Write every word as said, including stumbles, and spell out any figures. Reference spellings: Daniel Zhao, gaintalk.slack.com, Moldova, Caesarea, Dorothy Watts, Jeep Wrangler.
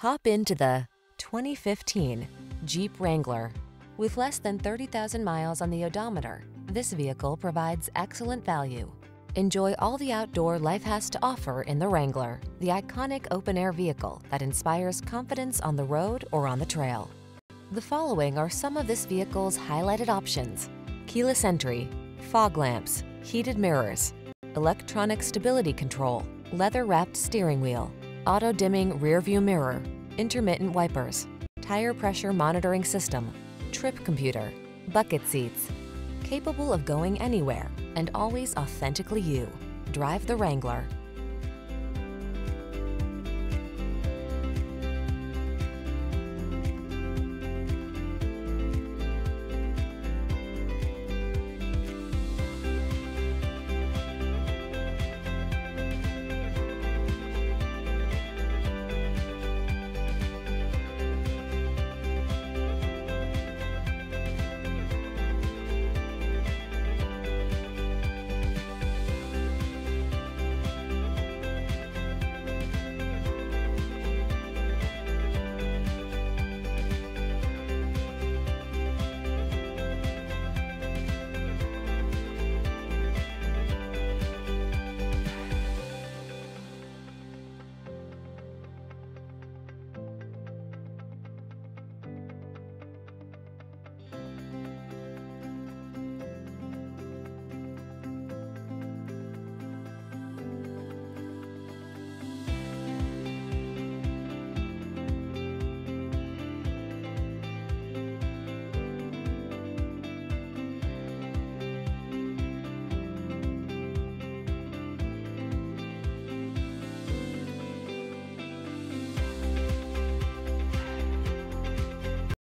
Hop into the twenty fifteen Jeep Wrangler. With less than thirty thousand miles on the odometer, this vehicle provides excellent value. Enjoy all the outdoor life has to offer in the Wrangler, the iconic open-air vehicle that inspires confidence on the road or on the trail. The following are some of this vehicle's highlighted options: keyless entry, fog lamps, heated mirrors, electronic stability control, leather-wrapped steering wheel, auto-dimming rearview mirror, intermittent wipers, tire pressure monitoring system, trip computer, bucket seats. Capable of going anywhere and always authentically you. Drive the Wrangler.